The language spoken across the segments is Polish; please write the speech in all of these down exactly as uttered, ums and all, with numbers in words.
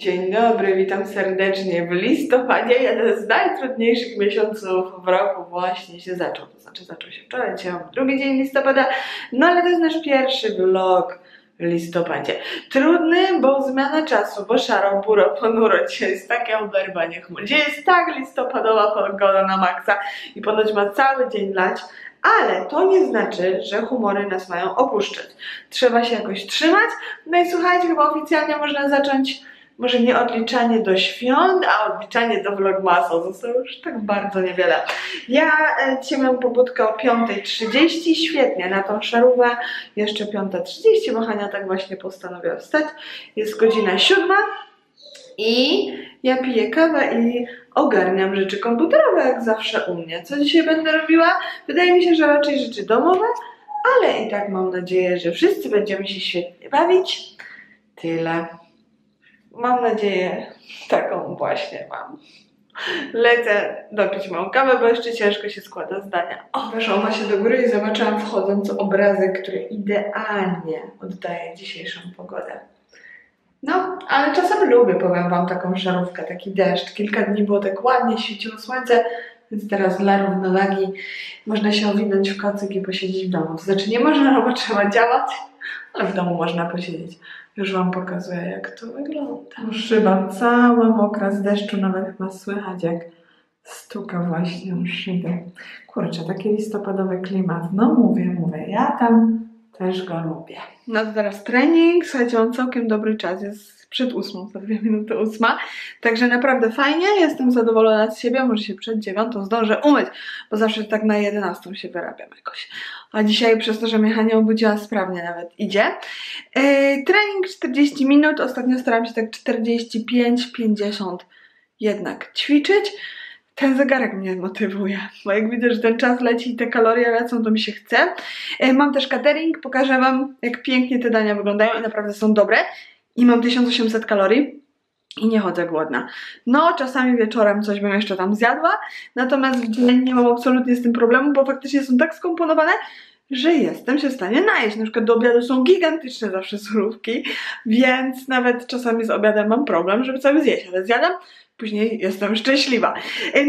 Dzień dobry, witam serdecznie w listopadzie, jeden z najtrudniejszych miesiąców w roku właśnie się zaczął, to znaczy zaczął się wczoraj, dzisiaj mam drugi dzień listopada, no ale to jest nasz pierwszy vlog w listopadzie. Trudny, bo zmiana czasu, bo szaro, buro, ponuro, dzisiaj jest takie oderwanie chmur, dzisiaj jest tak listopadowa pogoda na maksa i ponoć ma cały dzień lać. Ale to nie znaczy, że humory nas mają opuszczać. Trzeba się jakoś trzymać. No i słuchajcie, chyba oficjalnie można zacząć może nie odliczanie do świąt, a odliczanie do vlogmasa. Zostało już tak bardzo niewiele. Ja dzisiaj mam pobudkę o piątej trzydzieści. Świetnie, na tą szarówę jeszcze piąta trzydzieści, bo Hania tak właśnie postanowiła wstać. Jest godzina siódma i ja piję kawę i ogarniam rzeczy komputerowe, jak zawsze u mnie. Co dzisiaj będę robiła? Wydaje mi się, że raczej rzeczy domowe, ale i tak mam nadzieję, że wszyscy będziemy się świetnie bawić. Tyle. Mam nadzieję, taką właśnie mam. Lecę dopić małą kawę, bo jeszcze ciężko się składa zdania. O, weszłam właśnie do góry i zobaczyłam wchodząc obrazek, który idealnie oddaje dzisiejszą pogodę. No, ale czasem lubię, powiem wam, taką żarówkę, taki deszcz. Kilka dni było tak ładnie, świeciło słońce, więc teraz dla równowagi można się owinąć w kocyk i posiedzieć w domu. To znaczy nie można, bo trzeba działać, ale w domu można posiedzieć. Już wam pokazuję, jak to wygląda. Szyba cała mokra z deszczu, nawet chyba słychać, jak stuka właśnie o szybę. Kurczę, taki listopadowy klimat. No mówię, mówię, ja tam... też go lubię. No to teraz trening, słuchajcie, mam całkiem dobry czas, jest przed ósmą, za dwie minuty ósma, także naprawdę fajnie, jestem zadowolona z siebie, może się przed dziewiątą zdążę umyć, bo zawsze tak na jedenastą się wyrabiam jakoś, a dzisiaj przez to, że mnie Hania obudziła, sprawnie nawet idzie. Yy, trening czterdzieści minut, ostatnio starałam się tak czterdzieści pięć, pięćdziesiąt jednak ćwiczyć. Ten zegarek mnie motywuje, bo jak widzę, że ten czas leci i te kalorie lecą, to mi się chce. Mam też catering, pokażę wam, jak pięknie te dania wyglądają i naprawdę są dobre. I mam tysiąc osiemset kalorii i nie chodzę głodna. No, czasami wieczorem coś bym jeszcze tam zjadła, natomiast w dzień nie mam absolutnie z tym problemu, bo faktycznie są tak skomponowane, że jestem się w stanie najeść. Na przykład do obiadu są gigantyczne zawsze surówki, więc nawet czasami z obiadem mam problem, żeby sobie zjeść, ale zjadam, później jestem szczęśliwa.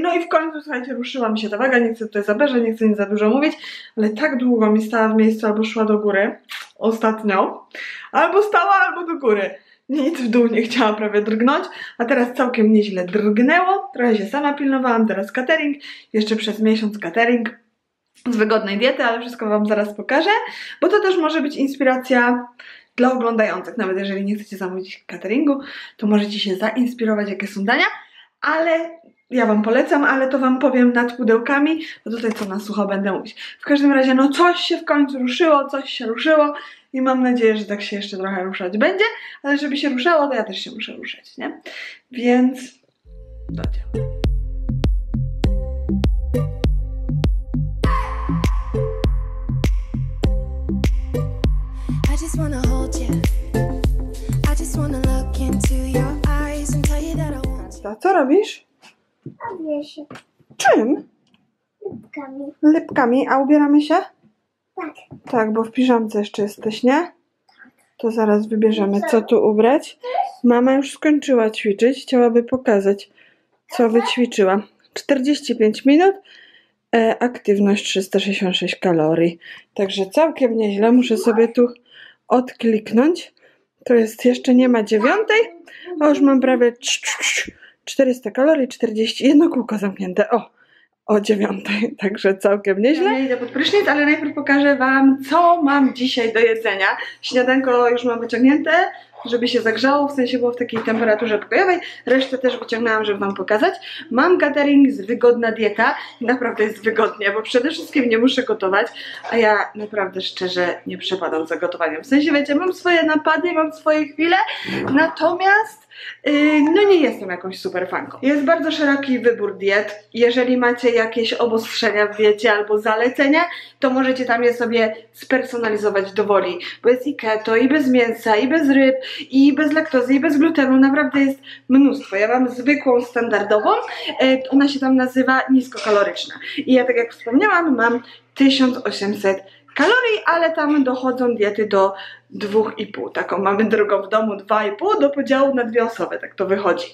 No i w końcu, słuchajcie, ruszyła mi się ta waga, nie chcę tutaj zaberzać, nie chcę nic za dużo mówić, ale tak długo mi stała w miejscu, albo szła do góry, ostatnio, albo stała, albo do góry. Nic w dół nie chciałam prawie drgnąć, a teraz całkiem nieźle drgnęło, trochę się sama pilnowałam, teraz catering, jeszcze przez miesiąc catering, z wygodnej diety, ale wszystko wam zaraz pokażę, bo to też może być inspiracja dla oglądających. Nawet jeżeli nie chcecie zamówić cateringu, to możecie się zainspirować, jakie są dania, ale ja wam polecam, ale to wam powiem nad pudełkami, bo tutaj co na sucho będę mówić. W każdym razie, no coś się w końcu ruszyło, coś się ruszyło i mam nadzieję, że tak się jeszcze trochę ruszać będzie, ale żeby się ruszało, to ja też się muszę ruszać, nie? Więc do dzieła. I just wanna hold you. I just wanna look into your eyes and tell you that I want you. Co robisz? Ubieram się. Czym? Lipkami. Lipkami, a ubieramy się? Tak. Tak, bo w piżamce jeszcze jesteś, nie? Tak. To zaraz wybierzemy, co tu ubrać. Mama już skończyła ćwiczyć, chciałaby pokazać, co wyćwiczyła. czterdzieści pięć minut. E, aktywność trzysta sześćdziesiąt sześć kalorii. Także całkiem nieźle, muszę sobie tu odkliknąć. To jest jeszcze nie ma dziewiątej, a już mam prawie czterysta kalorii, czterdzieści jeden kółko zamknięte. O, o dziewiątej, także całkiem nieźle. Ja idę pod prysznic, ale najpierw pokażę wam, co mam dzisiaj do jedzenia. Śniadanko już mam wyciągnięte, żeby się zagrzało, w sensie było w takiej temperaturze pokojowej. Resztę też wyciągnęłam, żeby wam pokazać. Mam catering z wygodna dieta. Naprawdę jest wygodnie, bo przede wszystkim nie muszę gotować, a ja naprawdę szczerze nie przepadam za gotowaniem. W sensie, wiecie, mam swoje napady, mam swoje chwile, natomiast no nie jestem jakąś super fanką. Jest bardzo szeroki wybór diet. Jeżeli macie jakieś obostrzenia w diecie albo zalecenia, to możecie tam je sobie spersonalizować do woli, bo jest i keto, i bez mięsa, i bez ryb, i bez laktozy, i bez glutenu. Naprawdę jest mnóstwo. Ja mam zwykłą, standardową, ona się tam nazywa niskokaloryczna i ja, tak jak wspomniałam, mam tysiąc osiemset kalorii, ale tam dochodzą diety do dwóch i pół. Taką mamy drogą w domu dwa i pół do podziału na dwie osoby, tak to wychodzi.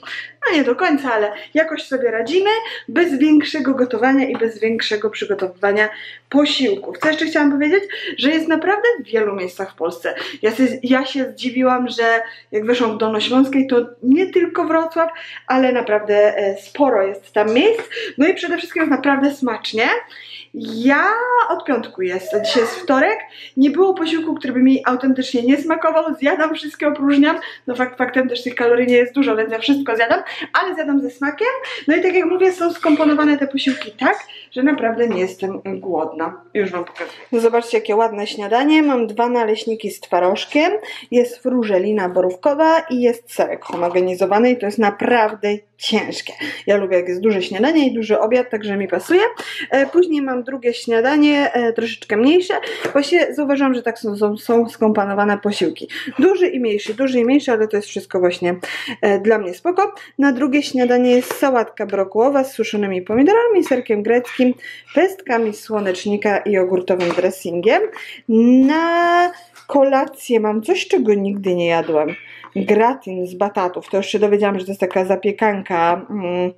No nie do końca, ale jakoś sobie radzimy bez większego gotowania i bez większego przygotowywania posiłków. Co jeszcze chciałam powiedzieć? Że jest naprawdę w wielu miejscach w Polsce. Ja się, ja się zdziwiłam, że jak weszłam w Dolnośląskiej, to nie tylko Wrocław, ale naprawdę sporo jest tam miejsc. No i przede wszystkim jest naprawdę smacznie. Ja od piątku jest, a dzisiaj jest wtorek, nie było posiłku, który by mi autentycznie nie smakował, zjadam, wszystkie opróżniam, no fakt, faktem też tych kalorii nie jest dużo, więc ja wszystko zjadam, ale zjadam ze smakiem, no i tak jak mówię, są skomponowane te posiłki tak, że naprawdę nie jestem głodna. Już wam pokazuję. No zobaczcie, jakie ładne śniadanie, mam dwa naleśniki z twarożkiem, jest frużelina borówkowa i jest serek homogenizowany i to jest naprawdę ciężkie. Ja lubię, jak jest duże śniadanie i duży obiad, także mi pasuje. Później mam drugie śniadanie, e, troszeczkę mniejsze. Właśnie zauważyłam, że tak są, są, są skomponowane posiłki. Duży i mniejszy, duży i mniejszy, ale to jest wszystko właśnie e, dla mnie spoko. Na drugie śniadanie jest sałatka brokułowa z suszonymi pomidorami, serkiem greckim, pestkami słonecznika i jogurtowym dressingiem. Na kolację mam coś, czego nigdy nie jadłam. Gratin z batatów. To już się dowiedziałam, że to jest taka zapiekanka... Mm,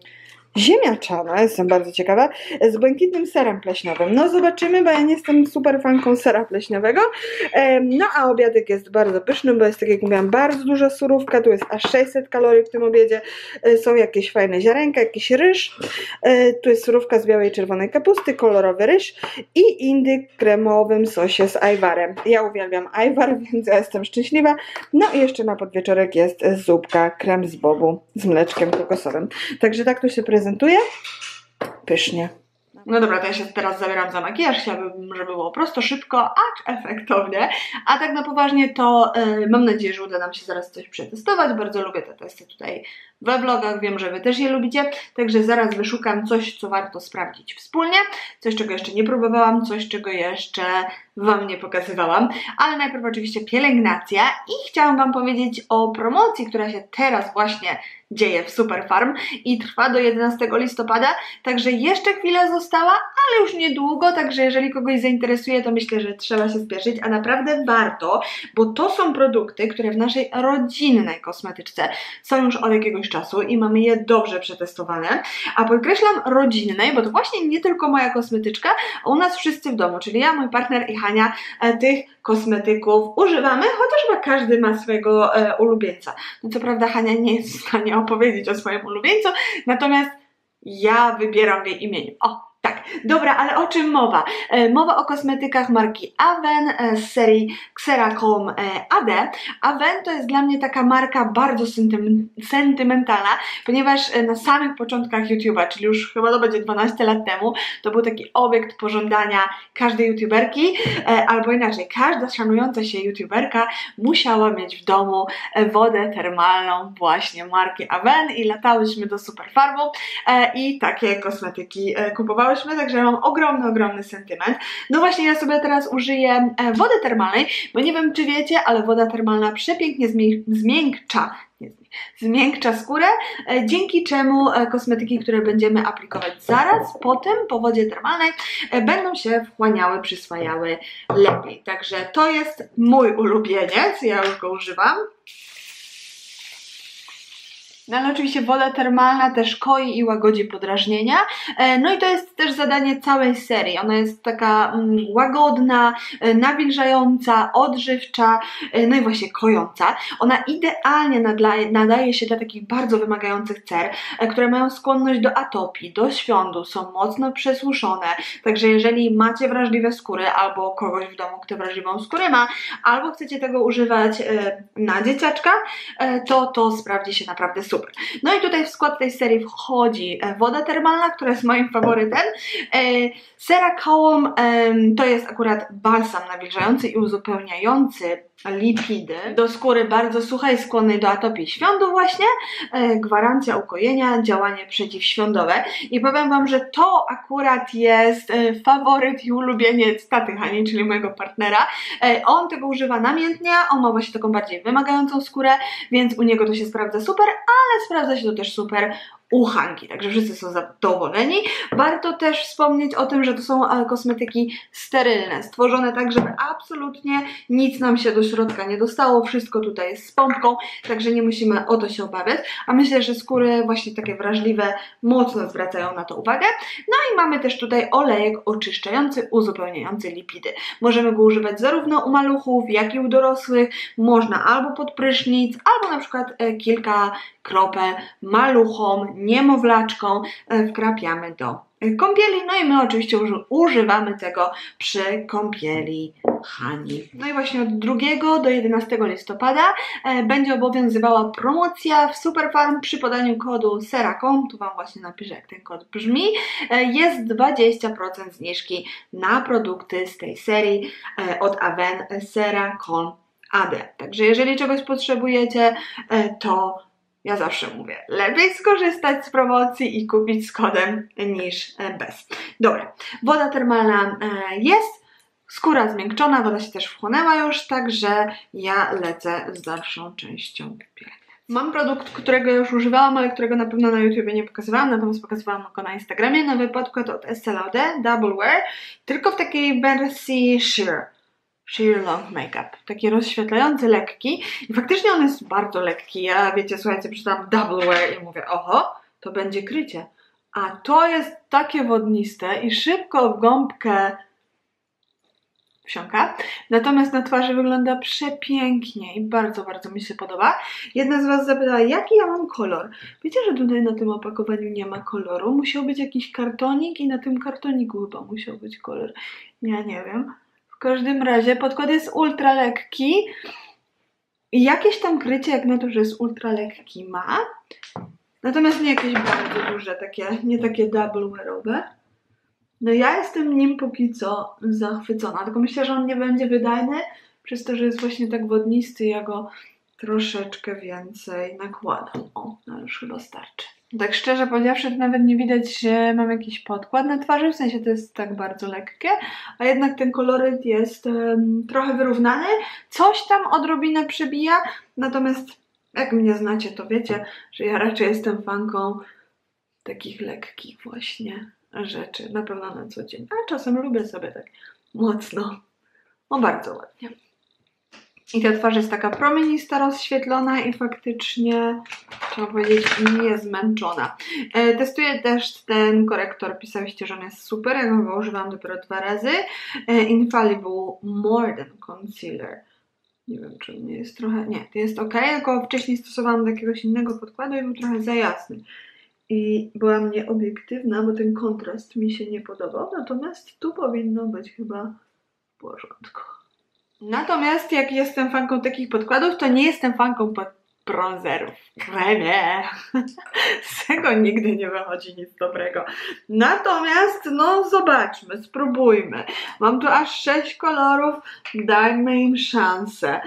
ziemniaczana, jestem bardzo ciekawa, z błękitnym serem pleśniowym. No zobaczymy, bo ja nie jestem super fanką sera pleśniowego. No a obiadek jest bardzo pyszny, bo jest, tak jak mówiłam, bardzo duża surówka, tu jest aż sześćset kalorii w tym obiedzie, są jakieś fajne ziarenka, jakiś ryż, tu jest surówka z białej i czerwonej kapusty, kolorowy ryż i indyk w kremowym sosie z ajwarem. Ja uwielbiam ajwar, więc ja jestem szczęśliwa. No i jeszcze na podwieczorek jest zupka, krem z bobu z mleczkiem kokosowym. Także tak to się prezentuje. Prezentuję? Pysznie. No dobra, to ja się teraz zabieram za makijaż, chciałabym, żeby było prosto, szybko, acz efektownie, a tak na poważnie to yy, mam nadzieję, że uda nam się zaraz coś przetestować, bardzo lubię te testy tutaj we vlogach, wiem, że wy też je lubicie, także zaraz wyszukam coś, co warto sprawdzić wspólnie, coś, czego jeszcze nie próbowałam, coś, czego jeszcze wam nie pokazywałam, ale najpierw oczywiście pielęgnacja i chciałam wam powiedzieć o promocji, która się teraz właśnie dzieje w SUPER-PHARM i trwa do jedenastego listopada, także jeszcze chwilę została, ale już niedługo, także jeżeli kogoś zainteresuje, to myślę, że trzeba się spieszyć, a naprawdę warto, bo to są produkty, które w naszej rodzinnej kosmetyczce są już od jakiegoś czasu i mamy je dobrze przetestowane, a podkreślam rodzinnej, bo to właśnie nie tylko moja kosmetyczka, a u nas wszyscy w domu, czyli ja, mój partner i Hania tych kosmetyków używamy, chociaż chyba każdy ma swojego e, ulubieńca. No co prawda Hania nie jest w stanie opowiedzieć o swoim ulubieńcu, natomiast ja wybieram w jej imieniu. O, tak. Dobra, ale o czym mowa? E, mowa o kosmetykach marki Avene e, z serii XeraCalm e, A D. Avene to jest dla mnie taka marka bardzo sentymen sentymentalna, ponieważ e, na samych początkach YouTube'a, czyli już chyba to będzie dwanaście lat temu, to był taki obiekt pożądania każdej YouTuberki, e, albo inaczej, każda szanująca się YouTuberka musiała mieć w domu wodę termalną właśnie marki Avene i latałyśmy do SUPER-PHARMu e, i takie kosmetyki e, kupowałyśmy. Także mam ogromny, ogromny sentyment. No właśnie, ja sobie teraz użyję wody termalnej, bo nie wiem, czy wiecie, ale woda termalna przepięknie zmiękcza zmiękcza skórę, dzięki czemu kosmetyki, które będziemy aplikować zaraz po tym, po wodzie termalnej, będą się wchłaniały, przyswajały lepiej. Także to jest mój ulubieniec, ja już go używam. No ale oczywiście woda termalna też koi i łagodzi podrażnienia, no i to jest też zadanie całej serii, ona jest taka łagodna, nawilżająca, odżywcza, no i właśnie kojąca, ona idealnie nadaje się dla takich bardzo wymagających cer, które mają skłonność do atopii, do świądu, są mocno przesłuszone, także jeżeli macie wrażliwe skóry albo kogoś w domu, kto wrażliwą skórę ma, albo chcecie tego używać na dzieciaczka, to to sprawdzi się naprawdę super. No i tutaj w skład tej serii wchodzi woda termalna, która jest moim faworytem. XeraCalm to jest akurat balsam nawilżający i uzupełniający lipidy do skóry bardzo suchej, skłonnej do atopii świądu właśnie, gwarancja ukojenia, działanie przeciwświądowe i powiem wam, że to akurat jest faworyt i ulubieniec taty Hani, czyli mojego partnera. On tego używa namiętnie, on ma właśnie taką bardziej wymagającą skórę, więc u niego to się sprawdza super, ale sprawdza się to też super Uchanki, także wszyscy są zadowoleni. Warto też wspomnieć o tym, że to są kosmetyki sterylne, stworzone tak, żeby absolutnie nic nam się do środka nie dostało, wszystko tutaj jest z pompką, także nie musimy o to się obawiać, a myślę, że skóry właśnie takie wrażliwe mocno zwracają na to uwagę. No i mamy też tutaj olejek oczyszczający, uzupełniający lipidy. Możemy go używać zarówno u maluchów, jak i u dorosłych, można albo pod prysznic, albo na przykład kilka kropel maluchom, niemowlaczką wkrapiamy do kąpieli, no i my oczywiście używamy tego przy kąpieli Hani. No i właśnie od drugiego do jedenastego listopada będzie obowiązywała promocja w SUPER-PHARM przy podaniu kodu XeraCalm, tu Wam właśnie napiszę, jak ten kod brzmi, jest dwadzieścia procent zniżki na produkty z tej serii od Avene XeraCalm A D. Także jeżeli czegoś potrzebujecie, to ja zawsze mówię, lepiej skorzystać z promocji i kupić z kodem niż bez. Dobra, woda termalna jest, skóra zmiękczona, woda się też wchłonęła już, także ja lecę z dalszą częścią pielęgnacji. Mam produkt, którego już używałam, ale którego na pewno na YouTubie nie pokazywałam, natomiast pokazywałam go na Instagramie, nowy podkład od Estée Lauder, Double Wear, tylko w takiej wersji sheer. Sheer Long Makeup, taki rozświetlający, lekki i faktycznie on jest bardzo lekki. Ja wiecie, słuchajcie, przeczytałam Double Wear i mówię, oho, to będzie krycie, a to jest takie wodniste i szybko w gąbkę wsiąka, natomiast na twarzy wygląda przepięknie i bardzo, bardzo mi się podoba. Jedna z Was zapytała, jaki ja mam kolor. Wiecie, że tutaj na tym opakowaniu nie ma koloru, musiał być jakiś kartonik i na tym kartoniku chyba musiał być kolor, ja nie wiem. W każdym razie podkład jest ultra lekki i jakieś tam krycie, jak na to, że jest ultra lekki, ma, natomiast nie jakieś bardzo duże, takie, nie takie double wearowe. No ja jestem nim póki co zachwycona, tylko myślę, że on nie będzie wydajny przez to, że jest właśnie tak wodnisty, ja go troszeczkę więcej nakładam. O, no już chyba starczy. Tak szczerze powiedziawszy, to nawet nie widać, że mam jakiś podkład na twarzy, w sensie to jest tak bardzo lekkie, a jednak ten koloryt jest um, trochę wyrównany, coś tam odrobinę przebija, natomiast jak mnie znacie, to wiecie, że ja raczej jestem fanką takich lekkich właśnie rzeczy, na pewno na co dzień, a czasem lubię sobie tak mocno, no bardzo ładnie. I ta twarz jest taka promienista, rozświetlona i faktycznie, trzeba powiedzieć, nie zmęczona. E, testuję też ten korektor, pisałyście, że on jest super, ja go używam dopiero dwa razy. E, Infallible More Than Concealer. Nie wiem, czy nie jest trochę... Nie, to jest ok, tylko wcześniej stosowałam do jakiegoś innego podkładu i był trochę za jasny. I byłam nieobiektywna, bo ten kontrast mi się nie podobał, natomiast tu powinno być chyba w porządku. Natomiast jak jestem fanką takich podkładów, to nie jestem fanką pod bronzerów. Kremie! Z tego nigdy nie wychodzi nic dobrego. Natomiast, no zobaczmy, spróbujmy. Mam tu aż sześć kolorów, dajmy im szansę.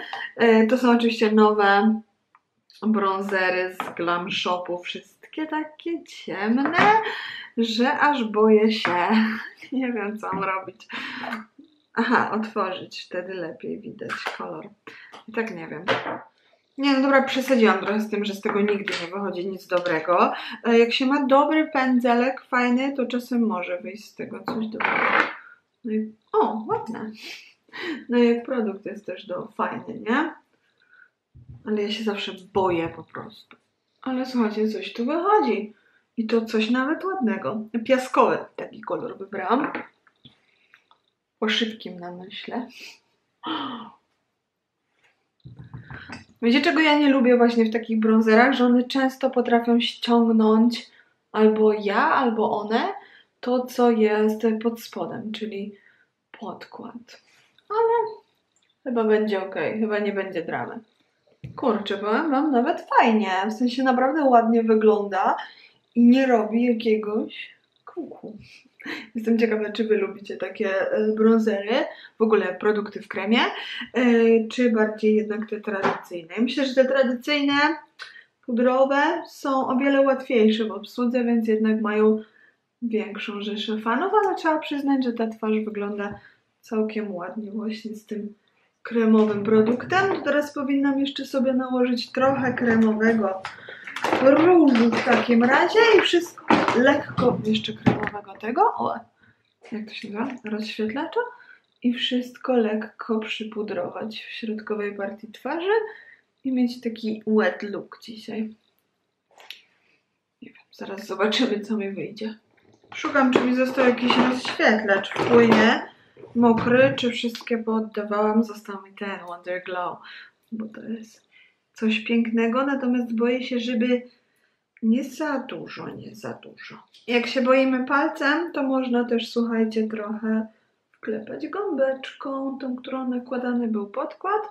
To są oczywiście nowe bronzery z Glam Shopu, wszystkie takie ciemne, że aż boję się. Nie wiem, co mam robić. Aha, otworzyć, wtedy lepiej widać kolor. I tak nie wiem. Nie, no dobra, przesadziłam trochę z tym, że z tego nigdy nie wychodzi nic dobrego. Jak się ma dobry pędzelek, fajny, to czasem może wyjść z tego coś dobrego. No i, o, ładne. No i jak produkt jest też do, fajny, nie? Ale ja się zawsze boję po prostu. Ale słuchajcie, coś tu wychodzi. I to coś nawet ładnego. Piaskowy taki kolor wybrałam. Po szybkim namyśle. Wiecie, czego ja nie lubię właśnie w takich bronzerach, że one często potrafią ściągnąć albo ja, albo one to, co jest pod spodem, czyli podkład. Ale chyba będzie ok, chyba nie będzie dramy. Kurczę, powiem wam, nawet fajnie, w sensie naprawdę ładnie wygląda i nie robi jakiegoś kuku. Jestem ciekawa, czy Wy lubicie takie bronzery, w ogóle produkty w kremie, czy bardziej jednak te tradycyjne. Myślę, że te tradycyjne, pudrowe są o wiele łatwiejsze w obsłudze, więc jednak mają większą rzeszę fanów, ale trzeba przyznać, że ta twarz wygląda całkiem ładnie właśnie z tym kremowym produktem. Teraz powinnam jeszcze sobie nałożyć trochę kremowego różu w takim razie i wszystko lekko jeszcze kremowego tego, o, jak to się nazywa, rozświetlacza, i wszystko lekko przypudrować w środkowej partii twarzy i mieć taki wet look dzisiaj. Nie wiem, zaraz zobaczymy, co mi wyjdzie. Szukam, czy mi został jakiś rozświetlacz w płynie mokry, czy wszystkie pooddawałam. Został mi ten Wonder Glow, bo to jest coś pięknego, natomiast boję się, żeby nie za dużo, nie za dużo. Jak się boimy palcem, to można też, słuchajcie, trochę wklepać gąbeczką, tą, którą nakładany był podkład.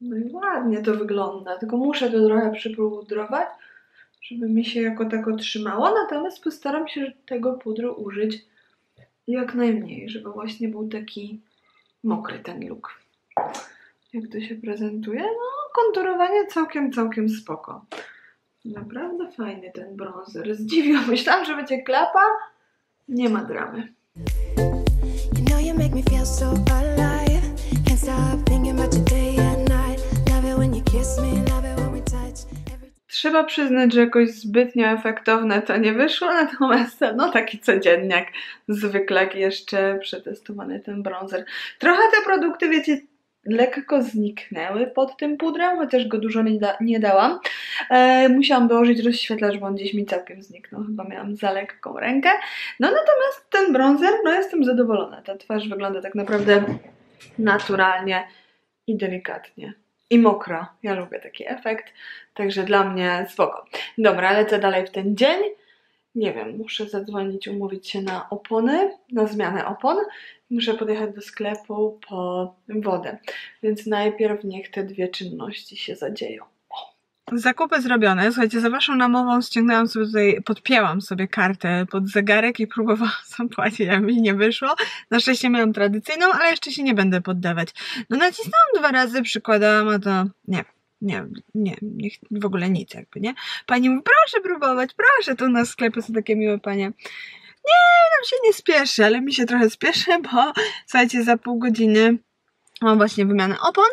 No i ładnie to wygląda, tylko muszę to trochę przypudrować, żeby mi się jako tak trzymało, natomiast postaram się tego pudru użyć jak najmniej, żeby właśnie był taki mokry ten look. Jak to się prezentuje? No, konturowanie całkiem, całkiem spoko. Naprawdę fajny ten bronzer. Zdziwiłam, myślałam, że będzie klapa. Nie ma dramy. Trzeba przyznać, że jakoś zbytnio efektowne to nie wyszło, natomiast no taki codzienniak, zwykle jeszcze przetestowany ten bronzer. Trochę te produkty, wiecie, lekko zniknęły pod tym pudrem, chociaż go dużo nie, da nie dałam. E, musiałam dołożyć rozświetlacz, bo on gdzieś mi całkiem zniknął, chyba miałam za lekką rękę. No natomiast ten bronzer, no jestem zadowolona. Ta twarz wygląda tak naprawdę naturalnie i delikatnie. I mokro. Ja lubię taki efekt, także dla mnie spoko. Dobra, lecę dalej w ten dzień. Nie wiem, muszę zadzwonić, umówić się na opony, na zmianę opon. Muszę podjechać do sklepu po wodę, więc najpierw niech te dwie czynności się zadzieją. Zakupy zrobione. Słuchajcie, za waszą namową ściągnęłam sobie tutaj, podpięłam sobie kartę pod zegarek i próbowałam zapłacić, a mi nie wyszło. Na szczęście miałam tradycyjną, ale jeszcze się nie będę poddawać. No nacisnąłam dwa razy, przykładałam, a to nie, nie, nie, nie w ogóle nic jakby, nie? Pani mówi, proszę próbować, proszę, tu na sklepy są takie miłe panie. Nie, nam się nie spieszy, ale mi się trochę spieszy, bo słuchajcie, za pół godziny mam właśnie wymianę opon,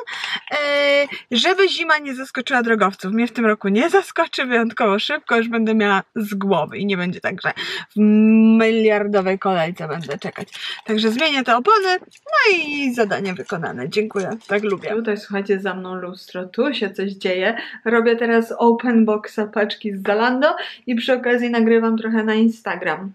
yy, żeby zima nie zaskoczyła drogowców. Mnie w tym roku nie zaskoczy, wyjątkowo szybko już będę miała z głowy i nie będzie tak, że w miliardowej kolejce będę czekać. Także zmienię te opony, no i zadanie wykonane. Dziękuję, tak lubię. Tutaj słuchajcie, za mną lustro, tu się coś dzieje. Robię teraz open boxa paczki z Zalando i przy okazji nagrywam trochę na Instagram.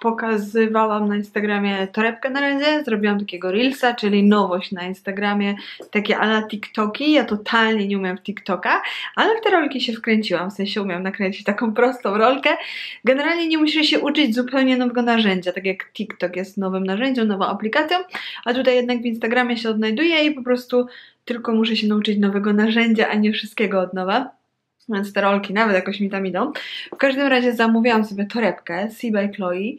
Pokazywałam na Instagramie torebkę na razie, zrobiłam takiego reelsa, czyli nowość na Instagramie, takie ala TikToki. Ja totalnie nie umiem w TikToka, ale w te rolki się wkręciłam, w sensie umiem nakręcić taką prostą rolkę. Generalnie nie musisz się uczyć zupełnie nowego narzędzia, tak jak TikTok jest nowym narzędziem, nową aplikacją, a tutaj jednak w Instagramie się odnajduję i po prostu tylko muszę się nauczyć nowego narzędzia, a nie wszystkiego od nowa. Więc te rolki nawet jakoś mi tam idą. W każdym razie zamówiłam sobie torebkę See by Chloe,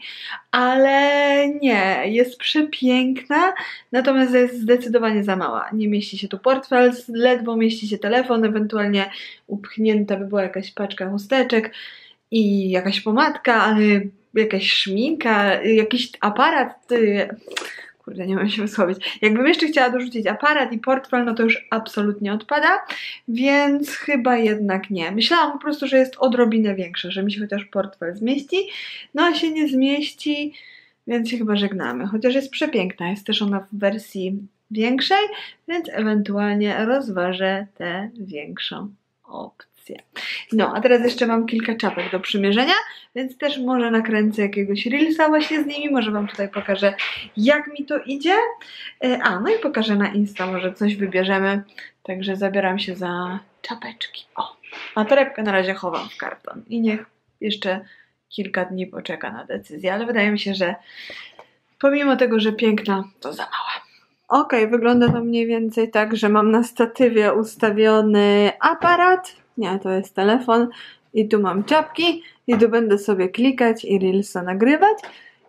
ale nie, jest przepiękna, natomiast jest zdecydowanie za mała. Nie mieści się tu portfel, ledwo mieści się telefon, ewentualnie upchnięta by była jakaś paczka chusteczek i jakaś pomadka, ale jakaś szminka, jakiś aparat... Kurde, nie mam się wysłowić. Jakbym jeszcze chciała dorzucić aparat i portfel, no to już absolutnie odpada, więc chyba jednak nie. Myślałam po prostu, że jest odrobinę większa, że mi się chociaż portfel zmieści, no a się nie zmieści, więc się chyba żegnamy. Chociaż jest przepiękna, jest też ona w wersji większej, więc ewentualnie rozważę tę większą opcję. No, a teraz jeszcze mam kilka czapek do przymierzenia, więc też może nakręcę jakiegoś reelsa właśnie z nimi, może wam tutaj pokażę, jak mi to idzie. A, no i pokażę na Insta, może coś wybierzemy, także zabieram się za czapeczki. O, a torebkę na razie chowam w karton i niech jeszcze kilka dni poczeka na decyzję, ale wydaje mi się, że pomimo tego, że piękna, to za mała. Ok, wygląda to mniej więcej tak, że mam na statywie ustawiony aparat, nie, to jest telefon, i tu mam czapki i tu będę sobie klikać i reelsa nagrywać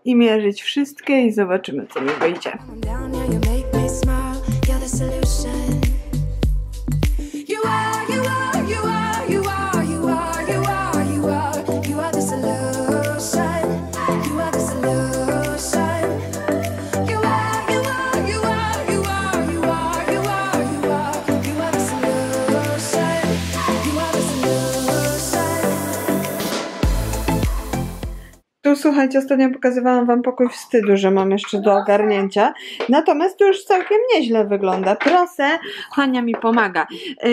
i mierzyć wszystkie i zobaczymy, co mi wyjdzie. Side. słuchajcie, ostatnio pokazywałam wam pokój wstydu, że mam jeszcze do ogarnięcia. Natomiast to już całkiem nieźle wygląda. Proszę, Hania mi pomaga.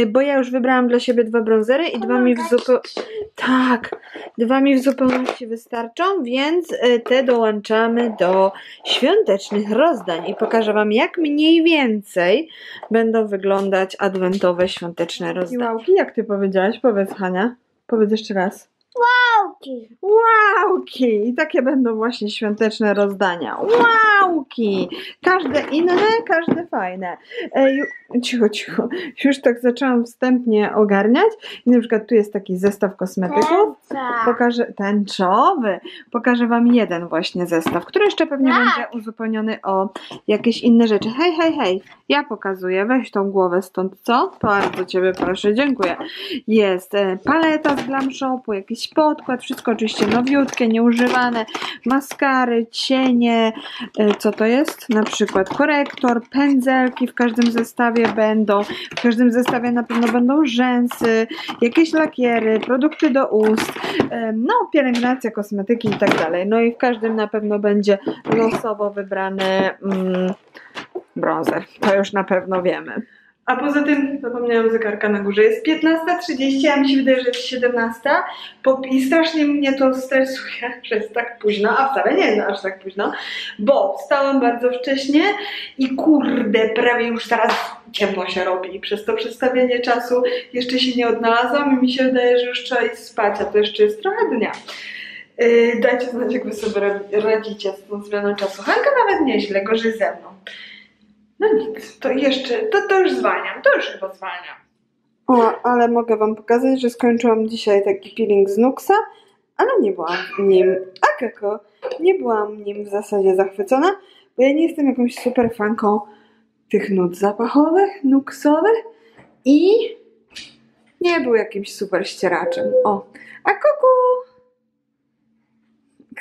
Bo ja już wybrałam dla siebie dwa bronzery i dwa mi w zupełności... Tak, dwa mi w zupełności wystarczą, więc te dołączamy do świątecznych rozdań. I pokażę wam, jak mniej więcej będą wyglądać adwentowe, świąteczne rozdania. I łałki, jak ty powiedziałaś? Powiedz, Hania. Powiedz jeszcze raz. Łałki! Łałki! I takie będą właśnie świąteczne rozdania. Łałki! Każde inne, każde fajne. E, ju, cicho, cicho. Już tak zaczęłam wstępnie ogarniać. I na przykład tu jest taki zestaw kosmetyków. Tęcza. Pokażę, tęczowy. Pokażę wam jeden właśnie zestaw, który jeszcze pewnie tak. będzie uzupełniony o jakieś inne rzeczy. Hej, hej, hej. Ja pokazuję. Weź tą głowę stąd, co? Bardzo ciebie proszę. Dziękuję. Jest e, paleta z Glam Shopu, jakiś podkład, wszystko oczywiście nowiutkie, nieużywane, maskary, cienie, co to jest? Na przykład korektor, pędzelki w każdym zestawie będą, w każdym zestawie na pewno będą rzęsy, jakieś lakiery, produkty do ust, no pielęgnacja, kosmetyki i tak dalej. No i w każdym na pewno będzie losowo wybrany mm, bronzer, to już na pewno wiemy. A poza tym, zapomniałam zegarka na górze, jest piętnasta trzydzieści, a mi się wydaje, że jest siedemnasta. I strasznie mnie to stresuje, że jest tak późno, a wcale nie jest aż tak późno, bo wstałam bardzo wcześnie i kurde, prawie już teraz ciemno się robi. Przez to przestawienie czasu jeszcze się nie odnalazłam i mi się wydaje, że już trzeba iść spać, a to jeszcze jest trochę dnia. Yy, dajcie znać, jak wy sobie radzicie z tą zmianą czasu. Hanka nawet nieźle, gorzej ze mną. No nic, to jeszcze, to, to już zwalniam, to już chyba zwalniam. O, ale mogę wam pokazać, że skończyłam dzisiaj taki peeling z Nuxa, ale nie byłam nim, a kako, nie byłam nim w zasadzie zachwycona, bo ja nie jestem jakąś super fanką tych nut zapachowych, Nuxowych i nie był jakimś super ścieraczem. O, a kuku!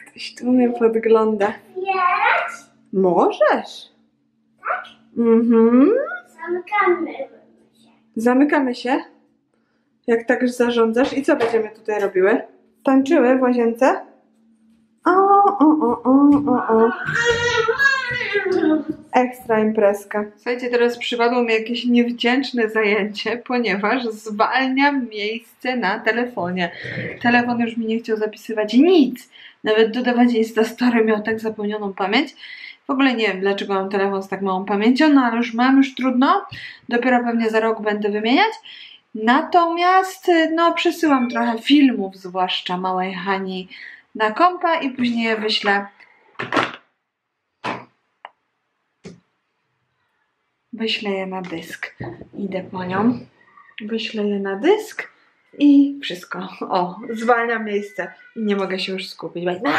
Ktoś tu mnie podgląda. Yes. Możesz? Mhm. Zamykamy się. Zamykamy się? Jak tak zarządzasz? I co będziemy tutaj robiły? Tańczyły w łazience? O, o, o, o, o, o. Ekstra imprezka. Słuchajcie, teraz przypadło mi jakieś niewdzięczne zajęcie, ponieważ zwalniam miejsce na telefonie. Telefon już mi nie chciał zapisywać nic. Nawet dodawać Instastory, miał tak zapełnioną pamięć. W ogóle nie wiem, dlaczego mam telefon z tak małą pamięcią, no ale już mam, już trudno. Dopiero pewnie za rok będę wymieniać. Natomiast, no, przesyłam trochę filmów, zwłaszcza małej Hani, na kompa i później je wyślę. Wyślę je na dysk. Idę po nią. Wyślę je na dysk i wszystko. O, zwalnia miejsce. I nie mogę się już skupić. No,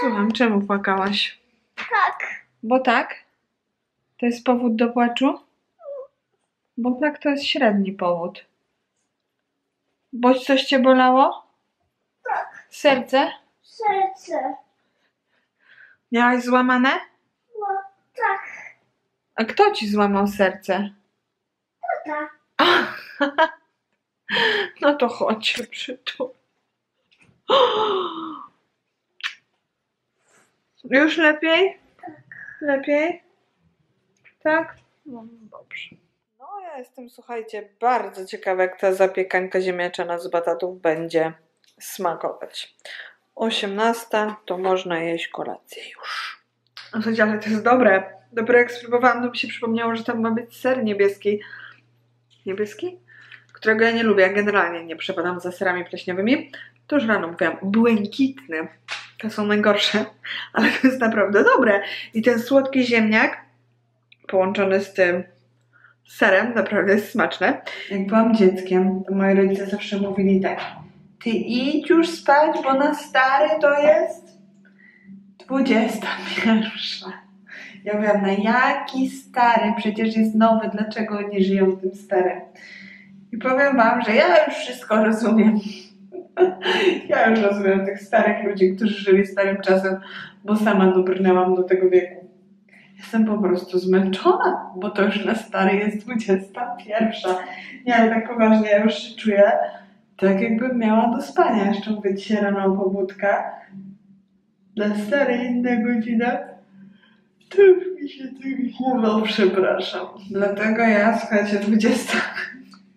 słucham, czemu płakałaś? Tak. Bo tak? To jest powód do płaczu? Bo tak to jest średni powód. Bo coś cię bolało? Tak. Serce? Serce. Miałaś złamane? No, tak. A kto ci złamał serce? Tata. No to chodź, przytul. Już lepiej? Tak. Lepiej? Tak? No dobrze. No ja jestem, słuchajcie, bardzo ciekawa, jak ta zapiekanka ziemniaczana z batatów będzie smakować. osiemnasta to można jeść kolację już. No słuchajcie, ale to jest dobre. Dopiero jak spróbowałam, to mi się przypomniało, że tam ma być ser niebieski. Niebieski? Którego ja nie lubię, generalnie nie przepadam za serami pleśniowymi. To już rano mówiłam, błękitny. To są najgorsze, ale to jest naprawdę dobre. I ten słodki ziemniak połączony z tym serem naprawdę jest smaczne. Jak byłam dzieckiem, to moi rodzice zawsze mówili tak: ty idź już spać, bo na stary to jest dwudziesta pierwsza. Ja mówiłam, na jaki stary? Przecież jest nowy, dlaczego oni żyją w tym starym? I powiem wam, że ja już wszystko rozumiem. Ja już rozumiem tych starych ludzi, którzy żyli starym czasem, bo sama dobrnęłam do tego wieku. Jestem po prostu zmęczona, bo to już na stary jest dwudziesta pierwsza. Nie, ale tak poważnie, ja już się czuję tak, jakbym miała do spania. Jeszcze mówię, dzisiaj rano pobudka na stare inna godzina, to już mi się tak głowa, przepraszam. Dlatego ja, słuchajcie, dwudziesta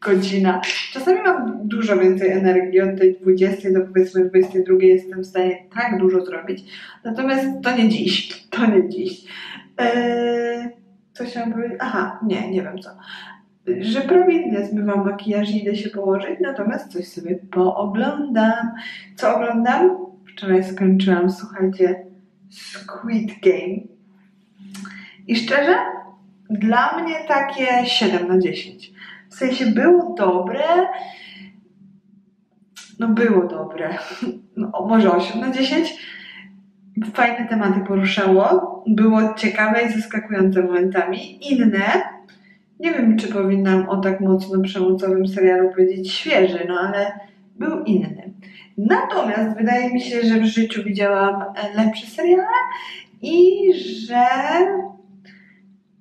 godzina. Czasami mam dużo więcej energii, od tej dwudziestej do powiedzmy dwudziestej drugiej jestem w stanie tak dużo zrobić. Natomiast to nie dziś, to nie dziś. Eee, co chciałam powiedzieć? Aha, nie, nie wiem co. Że prawidłnie zmywam makijaż i idę się położyć, natomiast coś sobie pooglądam. Co oglądam? Wczoraj skończyłam, słuchajcie, Squid Game. I szczerze, dla mnie takie siedem na dziesięć. W sensie było dobre, no było dobre, no, może osiem na dziesięć. Fajne tematy poruszało, było ciekawe i zaskakujące momentami, inne. Nie wiem, czy powinnam o tak mocno przemocowym serialu powiedzieć świeży, no ale był inny. Natomiast wydaje mi się, że w życiu widziałam lepsze seriale i że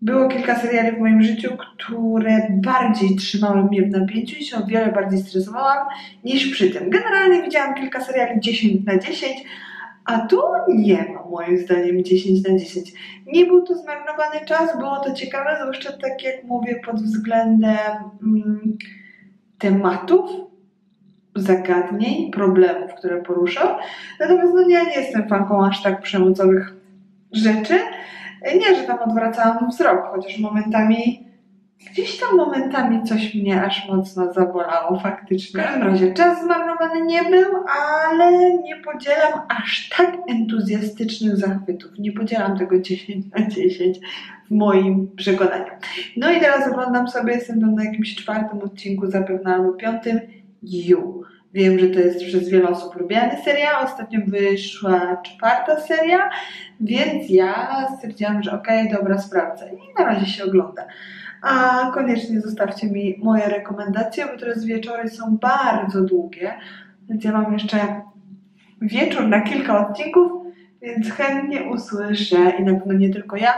było kilka seriali w moim życiu, które bardziej trzymały mnie w napięciu i się o wiele bardziej stresowałam niż przy tym. Generalnie widziałam kilka seriali dziesięć na dziesięć, a tu nie ma moim zdaniem dziesięć na dziesięć. Nie był to zmarnowany czas, było to ciekawe, zwłaszcza tak jak mówię pod względem mm, tematów, zagadnień, problemów, które poruszał. Natomiast no, ja nie jestem fanką aż tak przemocowych rzeczy. Nie, że tam odwracałam wzrok, chociaż momentami, gdzieś tam momentami coś mnie aż mocno zabolało faktycznie. W każdym razie czas zmarnowany nie był, ale nie podzielam aż tak entuzjastycznych zachwytów. Nie podzielam tego dziesięć na dziesięć w moim przekonaniu. No i teraz oglądam sobie, jestem tam na jakimś czwartym odcinku, zapewne albo piątym, You. Wiem, że to jest przez wiele osób lubiany serial, ostatnio wyszła czwarta seria, więc ja stwierdziłam, że okej, okay, dobra, sprawdzę i na razie się ogląda. A koniecznie zostawcie mi moje rekomendacje, bo teraz wieczory są bardzo długie, więc ja mam jeszcze wieczór na kilka odcinków, więc chętnie usłyszę i na pewno nie tylko ja,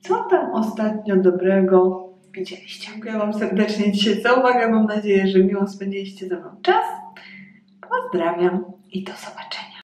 co tam ostatnio dobrego widzieliście. Dziękuję Wam serdecznie dzisiaj za uwagę, mam nadzieję, że miło spędziliście ze mną czas. Pozdrawiam i do zobaczenia.